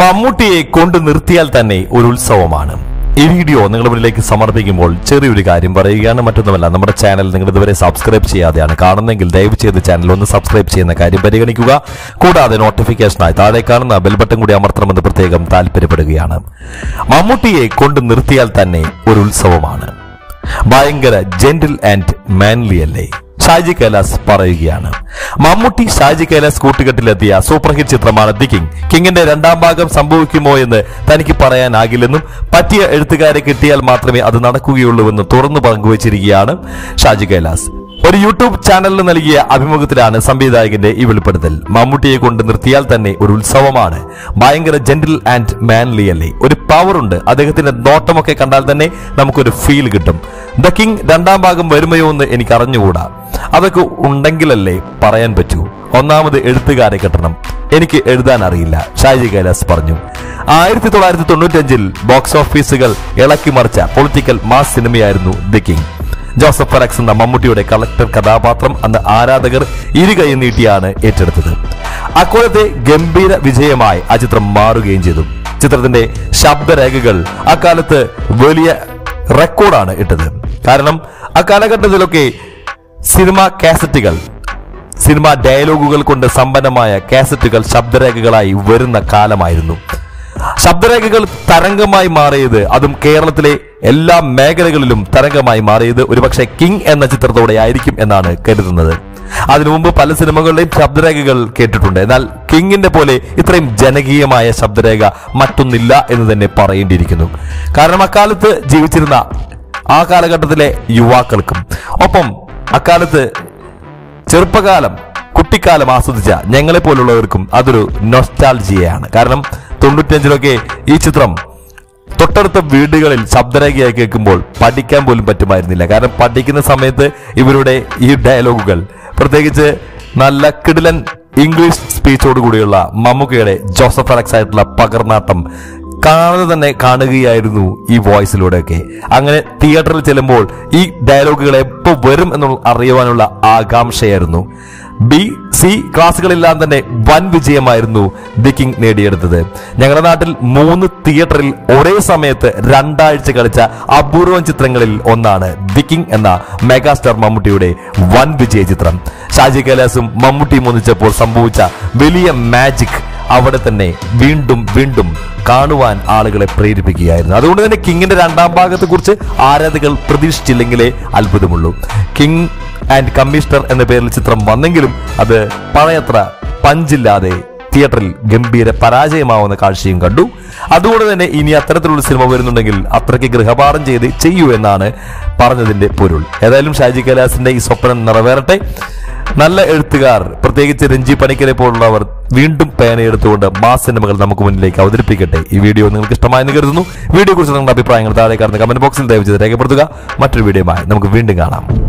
മമ്മൂട്ടിയെ കൊണ്ടു നിർത്തിയാൽ തന്നെ ഒരു ഉത്സവമാണ്. ഈ വീഡിയോ നിങ്ങളുടെ മുന്നിലേക്ക് സമർപ്പിക്കുമ്പോൾ ചെറിയൊരു കാര്യം പറയുകയാണ്, മറ്റൊന്നുമല്ല, നമ്മുടെ ചാനൽ നിങ്ങൾ ഇതുവരെ സബ്സ്ക്രൈബ് ചെയ്യാതെയാണ് കാണുന്നെങ്കിൽ ദയവ് ചെയ്ത് ചാനൽ ഒന്ന് സബ്സ്ക്രൈബ് ചെയ്യുന്ന കാര്യം പരിഗണിക്കുക. കൂടാതെ നോട്ടിഫിക്കേഷനായി താഴെ കാണുന്ന ബെൽബട്ടൺ കൂടി അമർത്തണമെന്ന് പ്രത്യേകം താല്പര്യപ്പെടുകയാണ്. മമ്മൂട്ടിയെ കൊണ്ടു നിർത്തിയാൽ തന്നെ ഒരു ഉത്സവമാണ്. ഭയങ്കര ജെന്റിൽ ആൻഡ് മാൻലി അല്ലേ? ഷാജി കൈലാസ് പറയുകയാണ്. മമ്മൂട്ടി ഷാജി കൈലാസ് കൂട്ടുകെട്ടിലെത്തിയ സൂപ്പർ ഹിറ്റ് ചിത്രമാണ് ദി കിങ്. കിങ്ങിന്റെ രണ്ടാം ഭാഗം സംഭവിക്കുമോ എന്ന് തനിക്ക് പറയാനാകില്ലെന്നും പറ്റിയ എഴുത്തുകാരെ കിട്ടിയാൽ മാത്രമേ അത് നടക്കുകയുള്ളൂവെന്ന് തുറന്നു പങ്കുവച്ചിരിക്കുകയാണ് ഷാജി കൈലാസ്. ഒരു യൂട്യൂബ് ചാനലിന് നൽകിയ അഭിമുഖത്തിലാണ് സംവിധായകന്റെ ഈ വെളിപ്പെടുത്തൽ. മമ്മൂട്ടിയെ കൊണ്ട് നിർത്തിയാൽ തന്നെ ഒരു ഉത്സവമാണ്. ഭയങ്കര ജെന്റിൽ ആൻഡ് മാൻലി അല്ലേ? ഒരു പവറുണ്ട്. അദ്ദേഹത്തിന്റെ നോട്ടമൊക്കെ കണ്ടാൽ തന്നെ നമുക്കൊരു ഫീൽ കിട്ടും. ദ കിങ് രണ്ടാം ഭാഗം വരുമയോ എന്ന് എനിക്ക് അറിഞ്ഞുകൂടാ. അതൊക്കെ ഉണ്ടെങ്കിലല്ലേ പറയാൻ പറ്റൂ. ഒന്നാമത് എഴുത്തുകാരെ കിട്ടണം. എനിക്ക് എഴുതാൻ അറിയില്ല, ഷാജി കൈലാസ് പറഞ്ഞു. 1995 ബോക്സ് ഓഫീസുകൾ ഇളക്കി മറിച്ച പൊളിറ്റിക്കൽ മാസ് സിനിമയായിരുന്നു ദി കിങ്. ജോസഫ് ഫെറക്സ് എന്ന മമ്മൂട്ടിയുടെ കളക്ടർ കഥാപാത്രം അന്ന് ആരാധകർ ഇരുകൈ നീട്ടിയാണ് ഏറ്റെടുത്തത്. അക്കാലത്തെ ഗംഭീര വിജയമായി ആ ചിത്രം മാറുകയും ചെയ്തു. ചിത്രത്തിന്റെ ശബ്ദരേഖകൾ അക്കാലത്ത് വലിയ റെക്കോർഡാണ് ഇട്ടത്. കാരണം ആ കാലഘട്ടത്തിലൊക്കെ സിനിമ കാസറ്റുകൾ, സിനിമ ഡയലോഗുകൾ കൊണ്ട് സമ്പന്നമായ കാസറ്റുകൾ ശബ്ദരേഖകളായി വരുന്ന കാലമായിരുന്നു. ശബ്ദരേഖകൾ തരംഗമായി മാറിയത്, അതും കേരളത്തിലെ എല്ലാ മേഖലകളിലും തരംഗമായി മാറിയത് ഒരുപക്ഷെ കിങ് എന്ന ചിത്രത്തോടെ ആയിരിക്കും എന്നാണ് കരുതുന്നത്. അതിനു മുമ്പ് പല സിനിമകളുടെയും ശബ്ദരേഖകൾ കേട്ടിട്ടുണ്ട്. എന്നാൽ കിങ്ങിന്റെ പോലെ ഇത്രയും ജനകീയമായ ശബ്ദരേഖ മറ്റൊന്നില്ല എന്ന് തന്നെ പറയേണ്ടിയിരിക്കുന്നു. കാരണം അക്കാലത്ത് ജീവിച്ചിരുന്ന ആ കാലഘട്ടത്തിലെ യുവാക്കൾക്കും ഒപ്പം അക്കാലത്ത് ചെറുപ്പകാലം കുട്ടിക്കാലം ആസ്വദിച്ച ഞങ്ങളെപ്പോലുള്ളവർക്കും അതൊരു നൊസ്റ്റാൾജിയയാണ്. കാരണം 95-ലൊക്കെ ഈ ചിത്രം തൊട്ടടുത്ത വീടുകളിൽ ശബ്ദരേഖയായി കേൾക്കുമ്പോൾ പഠിക്കാൻ പോലും പറ്റുമായിരുന്നില്ല. കാരണം പഠിക്കുന്ന സമയത്ത് ഇവരുടെ ഈ ഡയലോഗുകൾ, പ്രത്യേകിച്ച് നല്ല കിടിലൻ ഇംഗ്ലീഷ് സ്പീച്ചോടുകൂടിയുള്ള മമ്മൂക്കയുടെ ജോസഫ് ഫെറക്സ് ആയിട്ടുള്ള പകർന്നാട്ടം കാണാതെ തന്നെ കാണുകയായിരുന്നു ഈ വോയിസിലൂടെയൊക്കെ. അങ്ങനെ തിയേറ്ററിൽ ചെല്ലുമ്പോൾ ഈ ഡയലോഗുകൾ എപ്പോൾ വരും എന്ന് അറിയുവാനുള്ള ആകാംക്ഷയായിരുന്നു. BC ക്ലാസ്സുകളെല്ലാം തന്നെ വൻ വിജയമായിരുന്നു ദി കിങ് നേടിയെടുത്തത്. ഞങ്ങളുടെ നാട്ടിൽ 3 തിയേറ്ററിൽ ഒരേ സമയത്ത് 2 ആഴ്ച കളിച്ച അപൂർവം ചിത്രങ്ങളിൽ ഒന്നാണ് ദി കിങ് എന്ന മെഗാസ്റ്റാർ മമ്മൂട്ടിയുടെ വൻ വിജയ ചിത്രം. ഷാജി കൈലാസും മമ്മൂട്ടിയും ഒന്നിച്ചപ്പോൾ സംഭവിച്ച വലിയ മാജിക് അവിടെ തന്നെ വീണ്ടും വീണ്ടും കാണുവാൻ ആളുകളെ പ്രേരിപ്പിക്കുകയായിരുന്നു. അതുകൊണ്ട് തന്നെ കിങ്ങിന്റെ രണ്ടാം ഭാഗത്തെ കുറിച്ച് ആരാധകർ പ്രതീക്ഷിച്ചില്ലെങ്കിലേ അത്ഭുതമുള്ളൂ. കിങ് ആൻഡ് കമ്മീഷണർ എന്ന പേരിൽ ചിത്രം വന്നെങ്കിലും അത് പഴയത്ര പഞ്ചില്ലാതെ തിയേറ്ററിൽ ഗംഭീര പരാജയമാവുന്ന കാഴ്ചയും കണ്ടു. അതുകൊണ്ട് തന്നെ ഇനി അത്തരത്തിലുള്ള സിനിമ വരുന്നുണ്ടെങ്കിൽ അത്രയ്ക്ക് ഗൃഹപാഠം ചെയ്യൂ എന്നാണ് പറഞ്ഞതിന്റെ പൊരുൾ. ഏതായാലും ഷാജി കൈലാസിന്റെ ഈ സ്വപ്നം നിറവേറട്ടെ. നല്ല എഴുത്തുകാർ, പ്രത്യേകിച്ച് രഞ്ജി പണിക്കരെ പോലുള്ളവർ വീണ്ടും പേനയെടുത്തുകൊണ്ട് മാസ് സിനിമകൾ നമുക്ക് മുന്നിലേക്ക് അവതരിപ്പിക്കട്ടെ. ഈ വീഡിയോ നിങ്ങൾക്ക് ഇഷ്ടമായെന്ന് കരുതുന്നു. വീഡിയോയെക്കുറിച്ച് നിങ്ങളുടെ അഭിപ്രായങ്ങൾ താഴെ കാണുന്ന കമന്റ് ബോക്സിൽ ദയവ് ചെയ്ത് രേഖപ്പെടുത്തുക. മറ്റൊരു വീഡിയോയുമായി നമുക്ക് വീണ്ടും കാണാം.